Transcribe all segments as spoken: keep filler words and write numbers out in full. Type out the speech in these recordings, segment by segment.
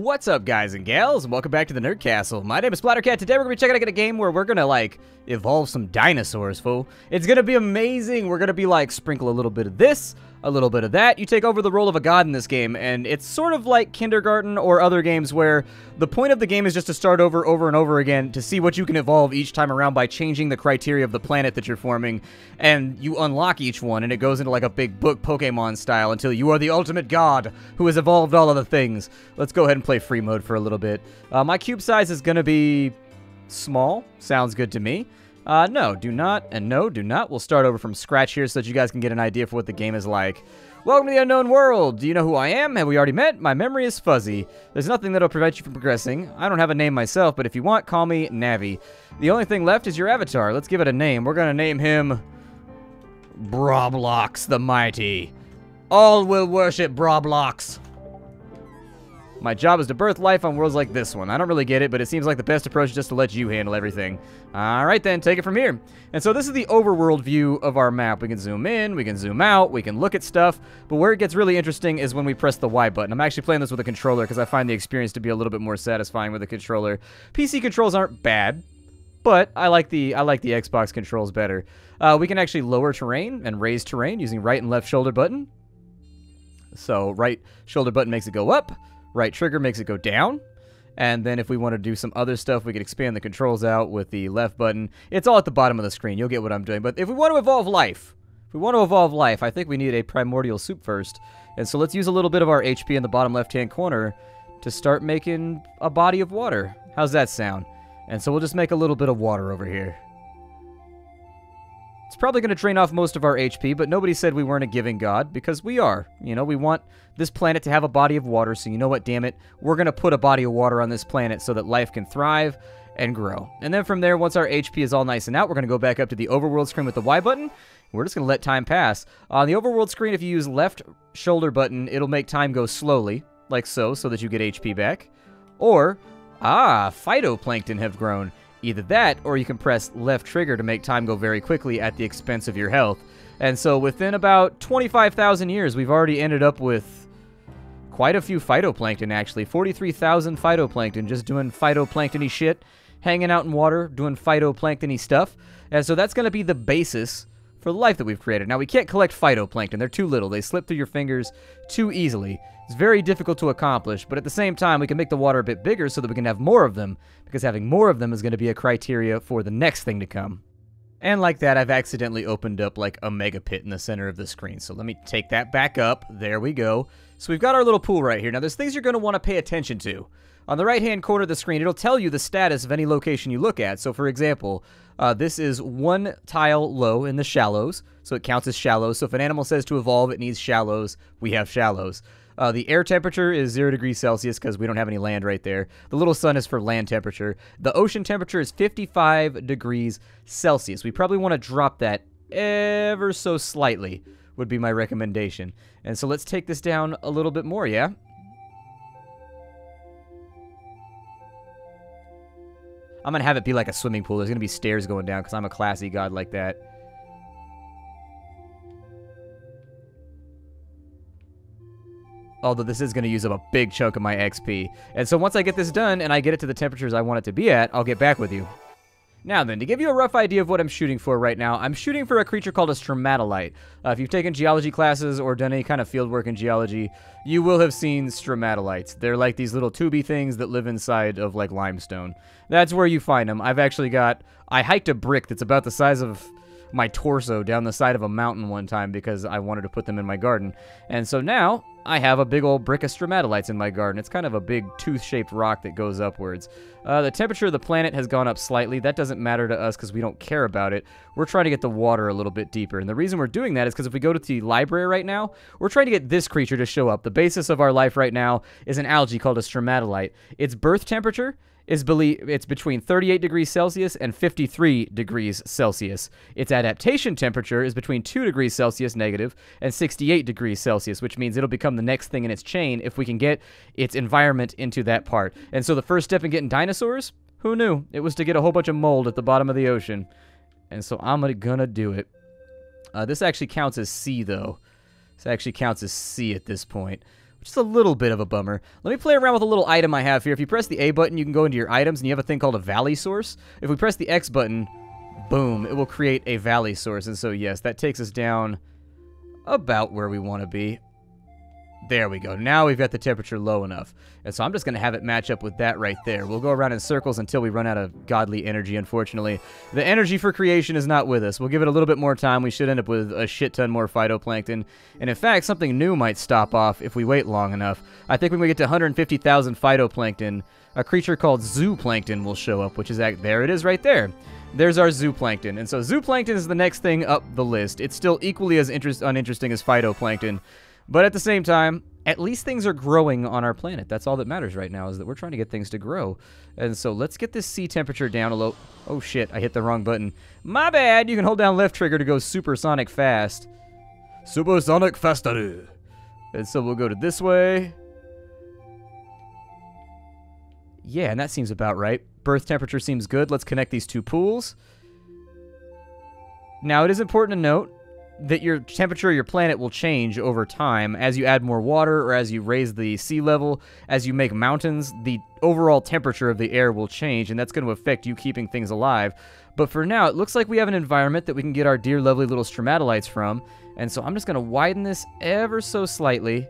What's up, guys and gals, and welcome back to the Nerd Castle. My name is Splattercat. Today we're gonna be checking out a game where we're gonna like evolve some dinosaurs, fool. It's gonna be amazing. We're gonna be like sprinkle a little bit of this, a little bit of that. You take over the role of a god in this game, and it's sort of like kindergarten or other games where the point of the game is just to start over over and over again to see what you can evolve each time around by changing the criteria of the planet that you're forming, and you unlock each one and it goes into like a big book Pokemon style until you are the ultimate god who has evolved all of the things. Let's go ahead and play free mode for a little bit. Uh, my cube size is gonna be small. Sounds good to me. Uh, no, do not, and no, do not. We'll start over from scratch here so that you guys can get an idea for what the game is like. Welcome to the unknown world. Do you know who I am? Have we already met? My memory is fuzzy. There's nothing that'll prevent you from progressing. I don't have a name myself, but if you want, call me Navi. The only thing left is your avatar. Let's give it a name. We're gonna name him Broblox the Mighty. All will worship Broblox. My job is to birth life on worlds like this one. I don't really get it, but it seems like the best approach is just to let you handle everything. Alright then, take it from here. And so this is the overworld view of our map. We can zoom in, we can zoom out, we can look at stuff, but where it gets really interesting is when we press the Y button. I'm actually playing this with a controller because I find the experience to be a little bit more satisfying with a controller. P C controls aren't bad, but I like the I like the Xbox controls better. Uh, we can actually lower terrain and raise terrain using right and left shoulder button. So right shoulder button makes it go up. Right trigger makes it go down, and then if we want to do some other stuff, we can expand the controls out with the left button. It's all at the bottom of the screen. You'll get what I'm doing, but if we want to evolve life, if we want to evolve life, I think we need a primordial soup first, and so let's use a little bit of our H P in the bottom left-hand corner to start making a body of water. How's that sound? And so we'll just make a little bit of water over here. It's probably going to drain off most of our H P, but nobody said we weren't a giving god, because we are. You know, we want this planet to have a body of water, so you know what, damn it, we're going to put a body of water on this planet so that life can thrive and grow. And then from there, once our H P is all nice and out, we're going to go back up to the overworld screen with the Y button. We're just going to let time pass. On the overworld screen, if you use left shoulder button, it'll make time go slowly, like so, so that you get H P back. Or, ah, phytoplankton have grown. Either that, or you can press left trigger to make time go very quickly at the expense of your health. And so within about twenty-five thousand years, we've already ended up with quite a few phytoplankton, actually. forty-three thousand phytoplankton, just doing phytoplankton-y shit, hanging out in water, doing phytoplankton-y stuff. And so that's going to be the basis for the life that we've created. Now, we can't collect phytoplankton. They're too little. They slip through your fingers too easily. It's very difficult to accomplish, but at the same time, we can make the water a bit bigger so that we can have more of them, because having more of them is going to be a criteria for the next thing to come. And like that, I've accidentally opened up like a mega pit in the center of the screen. So let me take that back up. There we go. So we've got our little pool right here. Now, there's things you're going to want to pay attention to. On the right-hand corner of the screen, it'll tell you the status of any location you look at. So, for example, uh, this is one tile low in the shallows, so it counts as shallows. So if an animal says to evolve, it needs shallows. We have shallows. Uh, the air temperature is zero degrees Celsius because we don't have any land right there. The little sun is for land temperature. The ocean temperature is fifty-five degrees Celsius. We probably want to drop that ever so slightly would be my recommendation. And so let's take this down a little bit more, yeah? I'm going to have it be like a swimming pool. There's going to be stairs going down because I'm a classy god like that. Although this is going to use up a big chunk of my X P. And so once I get this done and I get it to the temperatures I want it to be at, I'll get back with you. Now then, to give you a rough idea of what I'm shooting for right now, I'm shooting for a creature called a stromatolite. Uh, if you've taken geology classes or done any kind of field work in geology, you will have seen stromatolites. They're like these little tubey things that live inside of, like, limestone. That's where you find them. I've actually got... I hiked a brick that's about the size of my torso down the side of a mountain one time because I wanted to put them in my garden. And so now... I have a big old brick of stromatolites in my garden. It's kind of a big tooth-shaped rock that goes upwards. Uh, the temperature of the planet has gone up slightly. That doesn't matter to us because we don't care about it. We're trying to get the water a little bit deeper. And the reason we're doing that is because if we go to the library right now, we're trying to get this creature to show up. The basis of our life right now is an algae called a stromatolite. Its birth temperature is believe it's between thirty-eight degrees Celsius and fifty-three degrees Celsius. Its adaptation temperature is between two degrees Celsius negative and sixty-eight degrees Celsius, which means it'll become the next thing in its chain if we can get its environment into that part. And so the first step in getting dinosaurs, who knew? It was to get a whole bunch of mold at the bottom of the ocean. And so I'm gonna do it. Uh, this actually counts as C, though. This actually counts as C at this point. which is a little bit of a bummer. Let me play around with a little item I have here. If you press the A button, you can go into your items, and you have a thing called a valley source. If we press the X button, boom, it will create a valley source. And so, yes, that takes us down about where we want to be. There we go. Now we've got the temperature low enough. And so I'm just going to have it match up with that right there. We'll go around in circles until we run out of godly energy, unfortunately. The energy for creation is not with us. We'll give it a little bit more time. We should end up with a shit ton more phytoplankton. And in fact, something new might stop off if we wait long enough. I think when we get to one hundred fifty thousand phytoplankton, a creature called zooplankton will show up, which is... act there it is right there. There's our zooplankton. And so zooplankton is the next thing up the list. It's still equally as interest uninteresting as phytoplankton. But at the same time, at least things are growing on our planet. That's all that matters right now, is that we're trying to get things to grow. And so let's get this sea temperature down a little. Oh shit, I hit the wrong button. My bad! You can hold down left trigger to go supersonic fast. Supersonic faster! And so we'll go to this way. Yeah, and that seems about right. Birth temperature seems good. Let's connect these two pools. Now, it is important to note that your temperature of your planet will change over time. As you add more water or as you raise the sea level, as you make mountains, the overall temperature of the air will change, and that's going to affect you keeping things alive. But for now, it looks like we have an environment that we can get our dear lovely little stromatolites from, and so I'm just going to widen this ever so slightly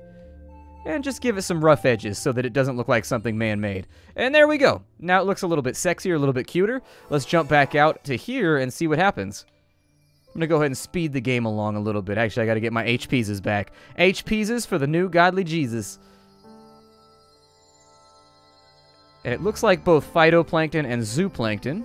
and just give it some rough edges so that it doesn't look like something man-made. And there we go. Now it looks a little bit sexier, a little bit cuter. Let's jump back out to here and see what happens. I'm going to go ahead and speed the game along a little bit. Actually, I got to get my H Ps back. H Ps for the new godly Jesus. And it looks like both phytoplankton and zooplankton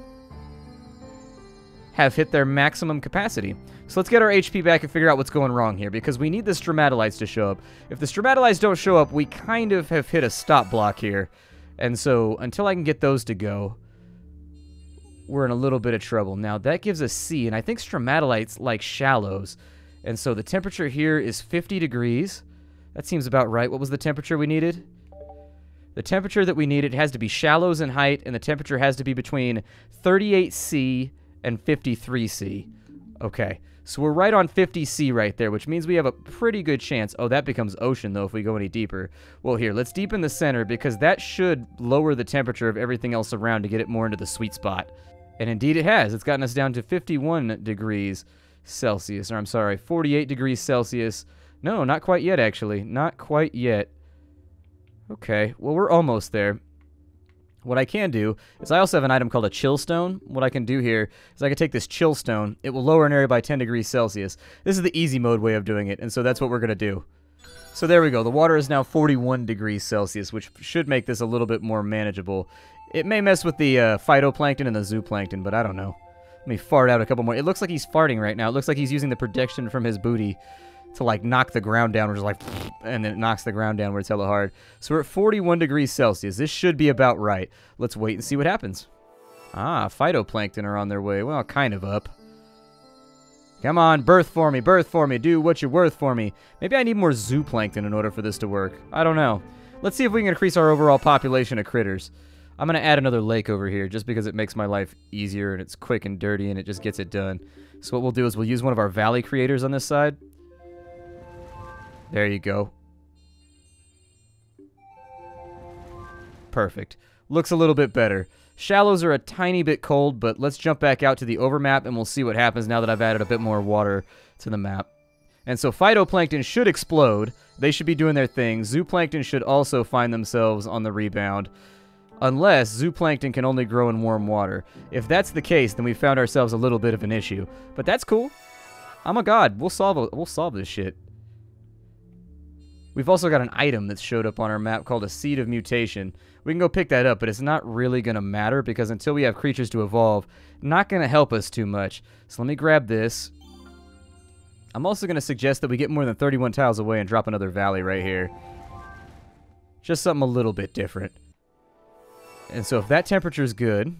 have hit their maximum capacity. So let's get our H P back and figure out what's going wrong here, because we need the stromatolites to show up. If the stromatolites don't show up, we kind of have hit a stop block here. And so until I can get those to go, we're in a little bit of trouble. Now, that gives us C, and I think stromatolites like shallows. And so the temperature here is fifty degrees. That seems about right. What was the temperature we needed? The temperature that we needed has to be shallows in height, and the temperature has to be between thirty-eight C and fifty-three C. Okay, so we're right on fifty C right there, which means we have a pretty good chance. Oh, that becomes ocean, though, if we go any deeper. Well, here, let's deepen the center, because that should lower the temperature of everything else around to get it more into the sweet spot. And indeed it has. It's gotten us down to fifty-one degrees Celsius, or I'm sorry, forty-eight degrees Celsius. No, not quite yet, actually. Not quite yet. Okay, well, we're almost there. What I can do is I also have an item called a chill stone. What I can do here is I can take this chill stone. It will lower an area by ten degrees Celsius. This is the easy mode way of doing it, and so that's what we're going to do. So there we go. The water is now forty-one degrees Celsius, which should make this a little bit more manageable. It may mess with the uh, phytoplankton and the zooplankton, but I don't know. Let me fart out a couple more. It looks like he's farting right now. It looks like he's using the protection from his booty to, like, knock the ground down, which is like, and then it knocks the ground down where it's hella hard. So we're at forty-one degrees Celsius. This should be about right. Let's wait and see what happens. Ah, phytoplankton are on their way. Well, kind of up. Come on, birth for me, birth for me, do what you're worth for me. Maybe I need more zooplankton in order for this to work. I don't know. Let's see if we can increase our overall population of critters. I'm going to add another lake over here just because it makes my life easier and it's quick and dirty and it just gets it done. So what we'll do is we'll use one of our valley creators on this side. There you go. Perfect. Looks a little bit better. Shallows are a tiny bit cold, but let's jump back out to the overmap and we'll see what happens now that I've added a bit more water to the map. And so phytoplankton should explode. They should be doing their thing. Zooplankton should also find themselves on the rebound. Unless zooplankton can only grow in warm water. If that's the case, then we found ourselves a little bit of an issue. But that's cool. I'm a god. We'll solve a, we'll solve this shit. We've also got an item that showed up on our map called a Seed of Mutation. We can go pick that up, but it's not really going to matter because until we have creatures to evolve, not going to help us too much. So let me grab this. I'm also going to suggest that we get more than thirty-one tiles away and drop another valley right here. Just something a little bit different. And so if that temperature is good,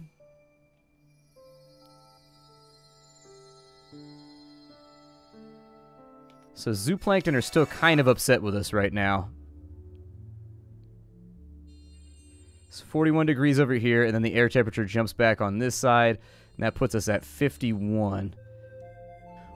so zooplankton are still kind of upset with us right now. It's forty-one degrees over here, and then the air temperature jumps back on this side, and that puts us at fifty-one.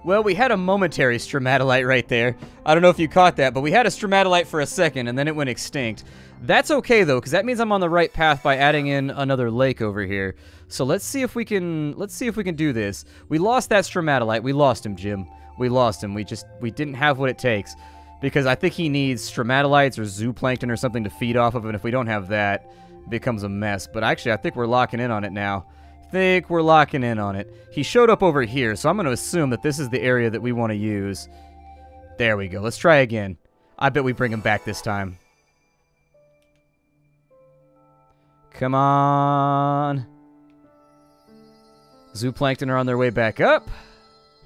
Well, we had a momentary stromatolite right there. I don't know if you caught that, but we had a stromatolite for a second, and then it went extinct. That's okay, though, because that means I'm on the right path by adding in another lake over here. So let's see if we can, let's see if we can do this. We lost that stromatolite. We lost him, Jim. We lost him. We just, we didn't have what it takes. Because I think he needs stromatolites or zooplankton or something to feed off of, and if we don't have that, it becomes a mess. But actually, I think we're locking in on it now. think we're locking in on it. He showed up over here, so I'm going to assume that this is the area that we want to use. There we go. Let's try again. I bet we bring him back this time. Come on. Zooplankton are on their way back up.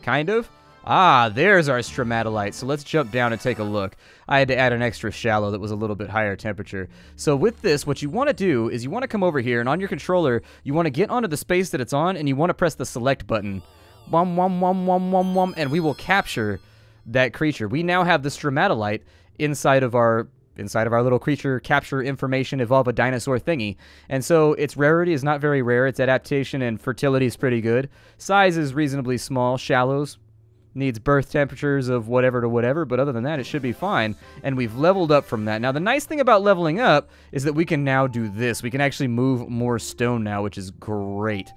Kind of. Ah, there's our stromatolite. So let's jump down and take a look. I had to add an extra shallow that was a little bit higher temperature. So with this, what you want to do is you want to come over here, and on your controller, you want to get onto the space that it's on, and you want to press the select button. Wom, wom, wom, wom, wom, wom, and we will capture that creature. We now have the stromatolite inside of our... inside of our little creature capture information evolve a dinosaur thingy. And so its rarity is not very rare. Its adaptation and fertility is pretty good. Size is reasonably small. Shallows needs birth temperatures of whatever to whatever, but other than that, it should be fine. And we've leveled up from that. Now, the nice thing about leveling up is that we can now do this. We can actually move more stone now, which is great.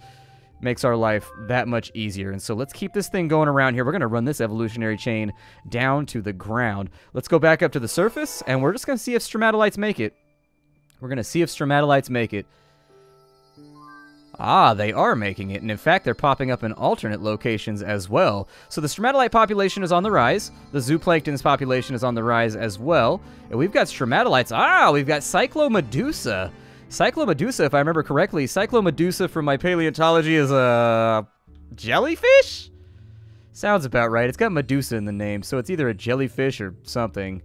Makes our life that much easier. And so let's keep this thing going around here. We're going to run this evolutionary chain down to the ground. Let's go back up to the surface, and we're just going to see if stromatolites make it. We're going to see if stromatolites make it. Ah, they are making it, and in fact, they're popping up in alternate locations as well. So the stromatolite population is on the rise. The zooplankton's population is on the rise as well. And we've got stromatolites. Ah, we've got Cyclomedusa. Cyclomedusa, if I remember correctly, Cyclomedusa from my paleontology is a jellyfish? Sounds about right. It's got Medusa in the name, so it's either a jellyfish or something.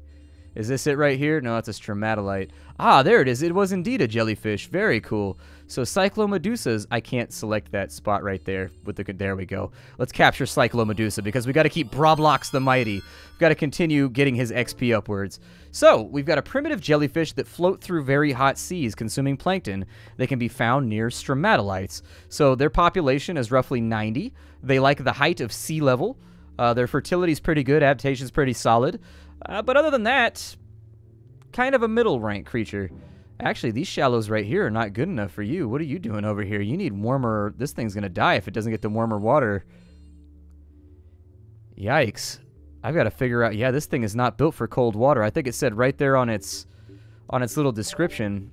Is this it right here? No, it's a stromatolite. Ah, there it is. It was indeed a jellyfish. Very cool. So Cyclomedusa's, I can't select that spot right there. With the There we go. Let's capture Cyclomedusa because we got to keep Broblox the Mighty. We've got to continue getting his X P upwards. So we've got a primitive jellyfish that float through very hot seas consuming plankton. They can be found near stromatolites. So their population is roughly ninety. They like the height of sea level. Uh, their fertility is pretty good. Adaptation is pretty solid. Uh, but other than that, kind of a middle rank creature. Actually, these shallows right here are not good enough for you. What are you doing over here? You need warmer... This thing's going to die if it doesn't get the warmer water. Yikes. I've got to figure out... Yeah, this thing is not built for cold water. I think it said right there on its, on its little description.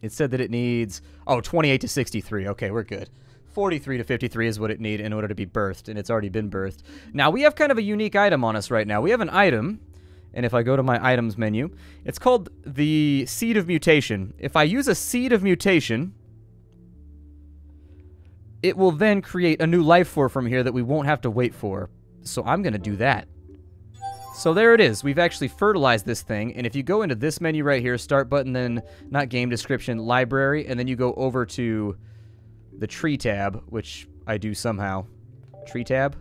It said that it needs... Oh, twenty-eight to sixty-three. Okay, we're good. forty-three to fifty-three is what it needs in order to be birthed, and it's already been birthed. Now, we have kind of a unique item on us right now. We have an item, and if I go to my items menu, it's called the Seed of Mutation. If I use a Seed of Mutation, it will then create a new life form from here that we won't have to wait for. So I'm going to do that. So there it is. We've actually fertilized this thing, and if you go into this menu right here, Start Button, then Not Game Description, Library, and then you go over to... the tree tab, which I do somehow. Tree tab?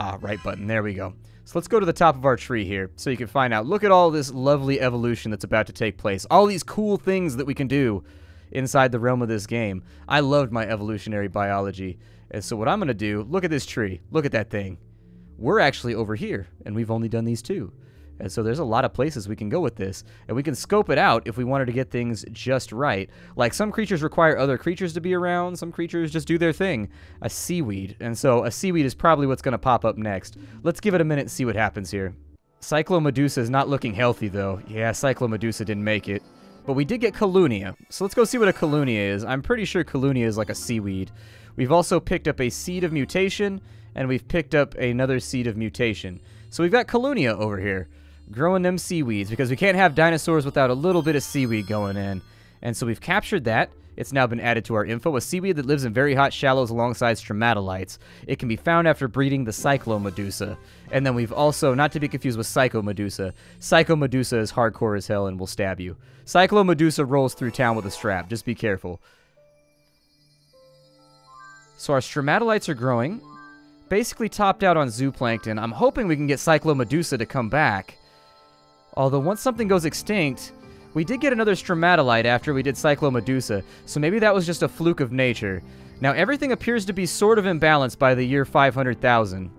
Ah, right button. There we go. So let's go to the top of our tree here so you can find out. Look at all this lovely evolution that's about to take place. All these cool things that we can do inside the realm of this game. I loved my evolutionary biology. And so what I'm going to do, look at this tree. Look at that thing. We're actually over here, and we've only done these two. And so there's a lot of places we can go with this, and we can scope it out if we wanted to get things just right. Like, some creatures require other creatures to be around, some creatures just do their thing. A seaweed, and so a seaweed is probably what's going to pop up next. Let's give it a minute and see what happens here. Cyclomedusa is not looking healthy, though. Yeah, Cyclomedusa didn't make it. But we did get Colonia, so let's go see what a Colonia is. I'm pretty sure Colonia is like a seaweed. We've also picked up a Seed of Mutation, and we've picked up another Seed of Mutation. So we've got Colonia over here. Growing them seaweeds, because we can't have dinosaurs without a little bit of seaweed going in. And so we've captured that. It's now been added to our info, a seaweed that lives in very hot shallows alongside stromatolites. It can be found after breeding the Cyclomedusa. And then we've also, not to be confused with Psychomedusa, Psychomedusa is hardcore as hell and will stab you. Cyclomedusa rolls through town with a strap, just be careful. So our stromatolites are growing. Basically topped out on zooplankton. I'm hoping we can get Cyclomedusa to come back. Although once something goes extinct, We did get another stromatolite after we did Cyclomedusa, so maybe that was just a fluke of nature. Now everything appears to be sort of imbalanced by the year five hundred thousand.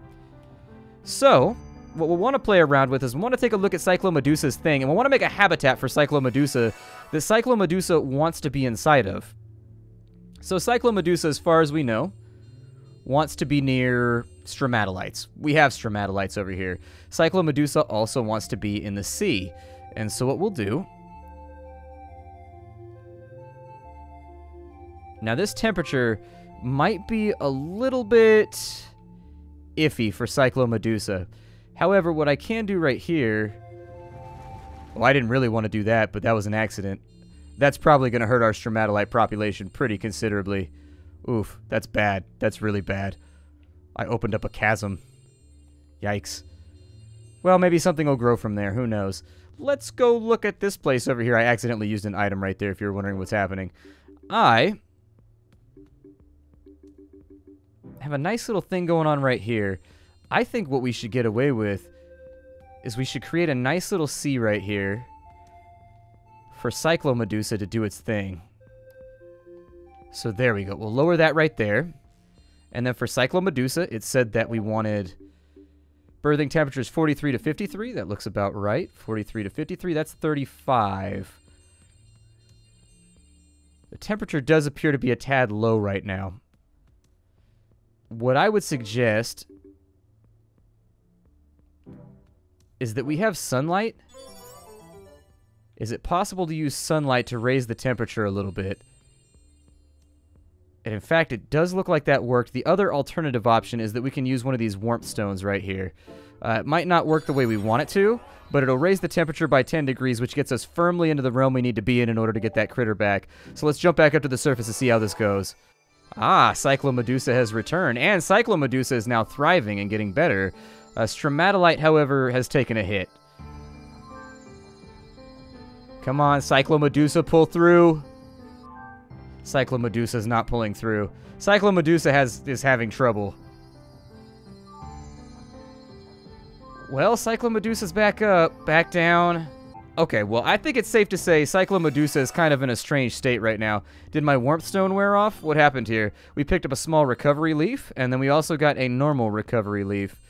So, what we'll want to play around with is we want to take a look at Cyclomedusa's thing, and we want to make a habitat for Cyclomedusa that Cyclomedusa wants to be inside of. So Cyclomedusa, as far as we know, wants to be near stromatolites. We have stromatolites over here. Cyclomedusa also wants to be in the sea. And so what we'll do... Now this temperature might be a little bit iffy for Cyclomedusa. However, what I can do right here... Well, I didn't really want to do that, but that was an accident. That's probably going to hurt our stromatolite population pretty considerably. Oof, that's bad. That's really bad. I opened up a chasm. Yikes. Well, maybe something will grow from there. Who knows? Let's go look at this place over here. I accidentally used an item right there if you're wondering what's happening. I have a nice little thing going on right here. I think what we should get away with is we should create a nice little sea right here for Cyclomedusa to do its thing. So there we go. We'll lower that right there. And then for Cyclomedusa, it said that we wanted birthing temperatures forty-three to fifty-three. That looks about right. forty-three to fifty-three. That's thirty-five. The temperature does appear to be a tad low right now. What I would suggest is that we have sunlight. Is it possible to use sunlight to raise the temperature a little bit? And in fact, it does look like that worked. The other alternative option is that we can use one of these warmth stones right here. Uh, it might not work the way we want it to, but it'll raise the temperature by ten degrees, which gets us firmly into the realm we need to be in in order to get that critter back. So let's jump back up to the surface to see how this goes. Ah, Cyclomedusa has returned, and Cyclomedusa is now thriving and getting better. Uh, Stromatolite, however, has taken a hit. Come on, Cyclomedusa, pull through. Cyclomedusa is not pulling through. Cyclomedusa has is having trouble. Well, Cyclomedusa's back up, back down. Okay, well, I think it's safe to say Cyclomedusa is kind of in a strange state right now. Did my warmth stone wear off? What happened here? We picked up a small recovery leaf, and then we also got a normal recovery leaf.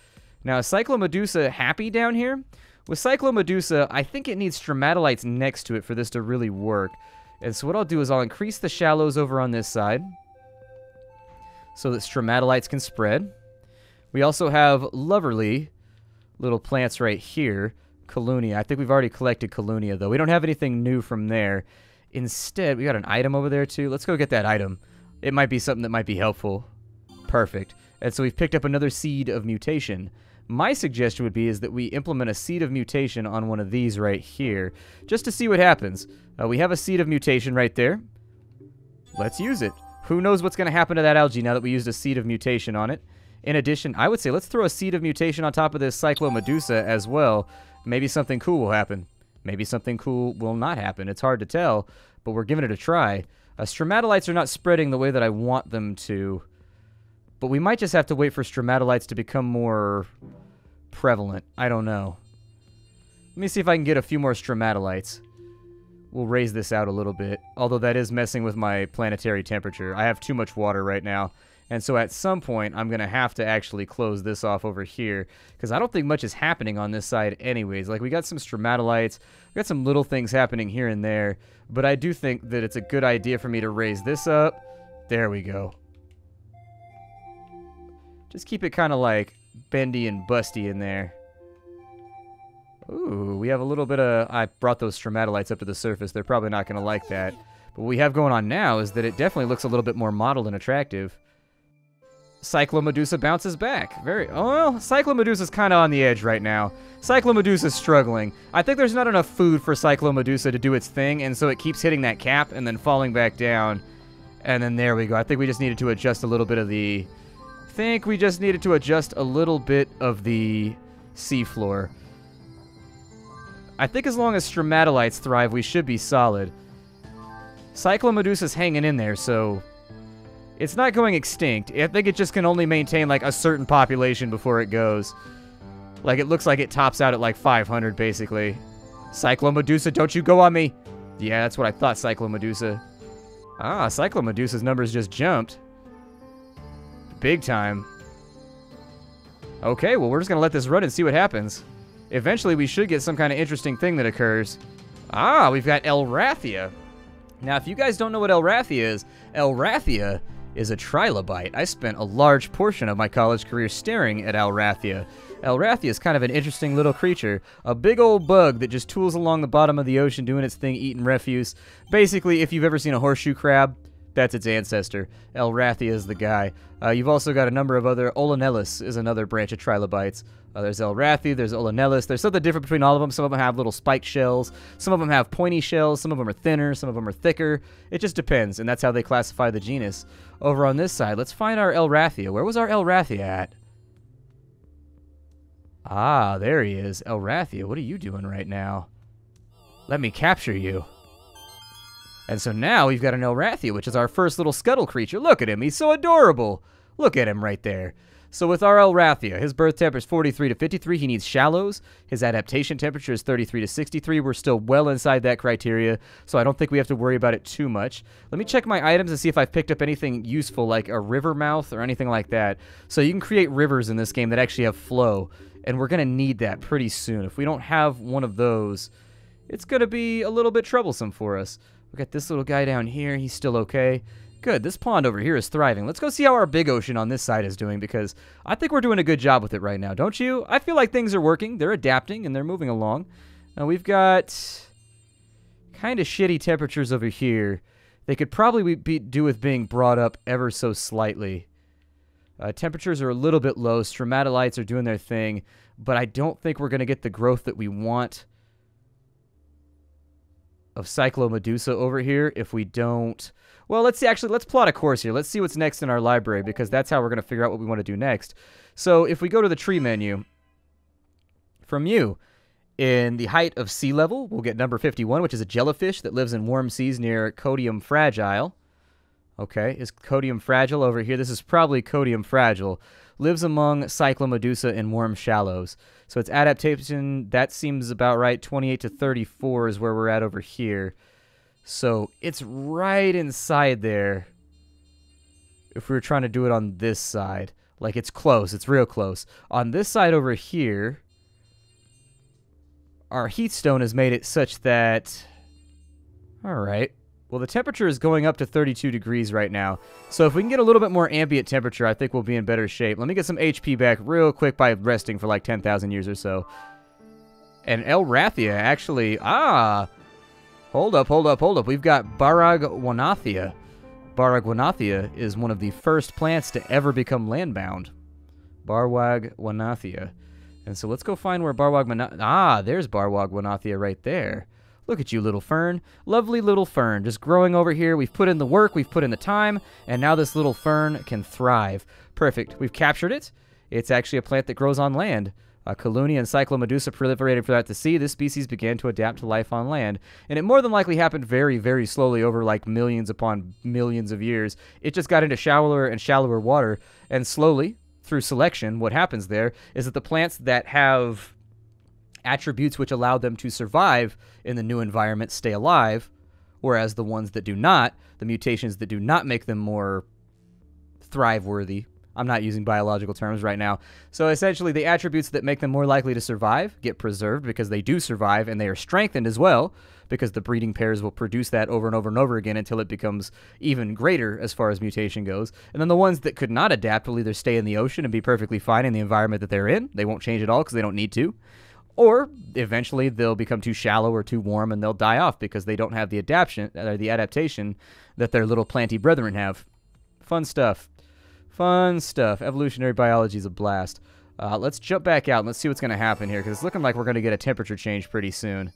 Now, is Cyclomedusa happy down here? With Cyclomedusa, I think it needs stromatolites next to it for this to really work. And so what I'll do is I'll increase the shallows over on this side so that stromatolites can spread. We also have lovely little plants right here. Colonia. I think we've already collected Colonia, though. We don't have anything new from there. Instead, we got an item over there, too. Let's go get that item. It might be something that might be helpful. Perfect. And so we've picked up another seed of mutation. My suggestion would be is that we implement a seed of mutation on one of these right here, just to see what happens. Uh, we have a seed of mutation right there. Let's use it. Who knows what's going to happen to that algae now that we used a seed of mutation on it. In addition, I would say let's throw a seed of mutation on top of this Cyclomedusa as well. Maybe something cool will happen. Maybe something cool will not happen. It's hard to tell, but we're giving it a try. Uh, stromatolites are not spreading the way that I want them to. But we might just have to wait for stromatolites to become more prevalent. I don't know. Let me see if I can get a few more stromatolites. We'll raise this out a little bit. Although that is messing with my planetary temperature. I have too much water right now. And so at some point, I'm going to have to actually close this off over here. Because I don't think much is happening on this side anyways. Like, we got some stromatolites. We got some little things happening here and there. But I do think that it's a good idea for me to raise this up. There we go. Just keep it kind of like bendy and busty in there. Ooh, we have a little bit of... I brought those stromatolites up to the surface. They're probably not going to like that. But what we have going on now is that it definitely looks a little bit more mottled and attractive. Cyclomedusa bounces back. Very... Oh, well, Cyclomedusa's kind of on the edge right now. Cyclomedusa's struggling. I think there's not enough food for Cyclomedusa to do its thing, and so it keeps hitting that cap and then falling back down. And then there we go. I think we just needed to adjust a little bit of the... I think we just needed to adjust a little bit of the seafloor. I think as long as stromatolites thrive, we should be solid. Cyclomedusa's hanging in there, so it's not going extinct. I think it just can only maintain like a certain population before it goes. Like, it looks like it tops out at like five hundred, basically. Cyclomedusa, don't you go on me! Yeah, that's what I thought, Cyclomedusa. Ah, Cyclomedusa's numbers just jumped. Big time. Okay, well, we're just going to let this run and see what happens. Eventually, we should get some kind of interesting thing that occurs. Ah, we've got Elrathia. Now, if you guys don't know what Elrathia is, Elrathia is a trilobite. I spent a large portion of my college career staring at Elrathia. Elrathia is kind of an interesting little creature. A big old bug that just tools along the bottom of the ocean doing its thing, eating refuse. Basically, if you've ever seen a horseshoe crab, that's its ancestor. Elrathia is the guy. Uh, you've also got a number of other... Olanellus is another branch of trilobites. Uh, there's Elrathia, there's Olanellus. There's something different between all of them. Some of them have little spiked shells. Some of them have pointy shells. Some of them are thinner. Some of them are thicker. It just depends, and that's how they classify the genus. Over on this side, let's find our Elrathia. Where was our Elrathia at? Ah, there he is. Elrathia, what are you doing right now? Let me capture you. And so now we've got an Elrathia, which is our first little scuttle creature. Look at him. He's so adorable. Look at him right there. So with our Elrathia, his birth temp is forty-three to fifty-three. He needs shallows. His adaptation temperature is thirty-three to sixty-three. We're still well inside that criteria, so I don't think we have to worry about it too much. Let me check my items and see if I've picked up anything useful, like a river mouth or anything like that. So you can create rivers in this game that actually have flow, and we're going to need that pretty soon. If we don't have one of those, it's going to be a little bit troublesome for us. We got this little guy down here. He's still okay. Good. This pond over here is thriving. Let's go see how our big ocean on this side is doing, because I think we're doing a good job with it right now, don't you? I feel like things are working. They're adapting, and they're moving along. Now, we've got kind of shitty temperatures over here. They could probably be do with being brought up ever so slightly. Uh, temperatures are a little bit low. Stromatolites are doing their thing, but I don't think we're going to get the growth that we want of Cyclomedusa over here if we don't... Well, let's see. Actually, let's plot a course here. Let's see what's next in our library, because that's how we're going to figure out what we want to do next. So if we go to the tree menu, from you, in the height of sea level, we'll get number fifty-one, which is a jellyfish that lives in warm seas near Codium Fragile. Okay, is Codium Fragile over here? This is probably Codium Fragile. Lives among Cyclomedusa in warm shallows. So its adaptation, that seems about right. twenty-eight to thirty-four is where we're at over here. So it's right inside there if we were trying to do it on this side. Like, it's close. It's real close. On this side over here, our heatstone has made it such that... All right. Well, the temperature is going up to thirty-two degrees right now. So if we can get a little bit more ambient temperature, I think we'll be in better shape. Let me get some H P back real quick by resting for like ten thousand years or so. And Elrathia actually... Ah! Hold up, hold up, hold up. We've got Baragwanathia. Baragwanathia is one of the first plants to ever become landbound. Baragwanathia. And so let's go find where Baragwanathia... Ah, there's Baragwanathia right there. Look at you, little fern. Lovely little fern. Just growing over here. We've put in the work. We've put in the time. And now this little fern can thrive. Perfect. We've captured it. It's actually a plant that grows on land. Uh, Colonia and Cyclomedusa proliferated throughout the sea. This species began to adapt to life on land. And it more than likely happened very, very slowly over like millions upon millions of years. It just got into shallower and shallower water. And slowly, through selection, what happens there is that the plants that have... attributes which allow them to survive in the new environment stay alive, whereas the ones that do not, the mutations that do not make them more thrive-worthy. I'm not using biological terms right now. So essentially, the attributes that make them more likely to survive get preserved because they do survive, and they are strengthened as well because the breeding pairs will produce that over and over and over again until it becomes even greater as far as mutation goes. And then the ones that could not adapt will either stay in the ocean and be perfectly fine in the environment that they're in. They won't change at all because they don't need to. Or eventually they'll become too shallow or too warm and they'll die off because they don't have the adaptation or the adaptation that their little planty brethren have. Fun stuff. Fun stuff. Evolutionary biology is a blast. Uh, let's jump back out and let's see what's going to happen here, because it's looking like we're going to get a temperature change pretty soon.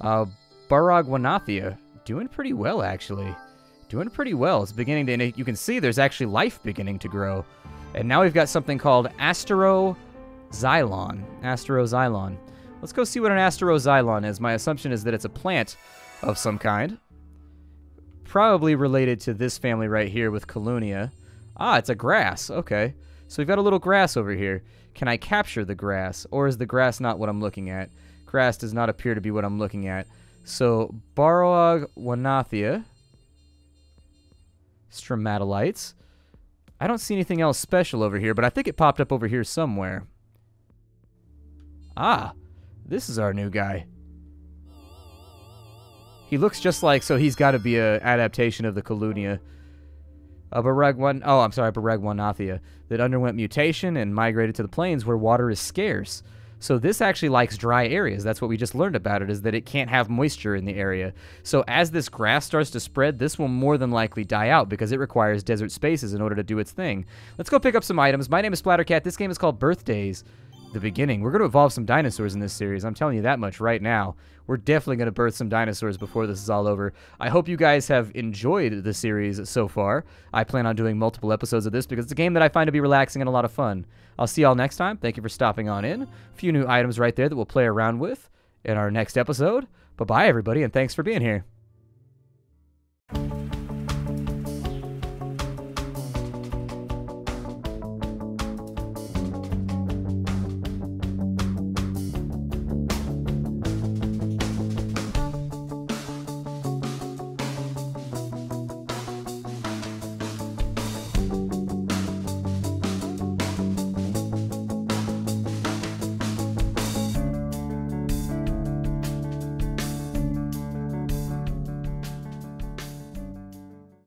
Uh, Baragwanathia doing pretty well, actually. Doing pretty well. It's beginning to... You can see there's actually life beginning to grow. And now we've got something called Astero... Xylon. Asteroxylon. Let's go see what an Asteroxylon is. My assumption is that it's a plant of some kind. Probably related to this family right here with Colonia. Ah, it's a grass. Okay. So we've got a little grass over here. Can I capture the grass? Or is the grass not what I'm looking at? Grass does not appear to be what I'm looking at. So Baragwanathia, stromatolites. I don't see anything else special over here, but I think it popped up over here somewhere. Ah, this is our new guy. He looks just like, so he's got to be an adaptation of the Colonia. A Baragwan, oh, I'm sorry, Baragwanathia, that underwent mutation and migrated to the plains where water is scarce. So this actually likes dry areas. That's what we just learned about it, is that it can't have moisture in the area. So as this grass starts to spread, this will more than likely die out because it requires desert spaces in order to do its thing. Let's go pick up some items. My name is Splattercat. This game is called Birthdays the Beginning. We're going to evolve some dinosaurs in this series. I'm telling you that much right now. We're definitely going to birth some dinosaurs before this is all over. I hope you guys have enjoyed the series so far. I plan on doing multiple episodes of this because it's a game that I find to be relaxing and a lot of fun. I'll see y'all next time. Thank you for stopping on in. A few new items right there that we'll play around with in our next episode. Bye-bye, everybody, and thanks for being here.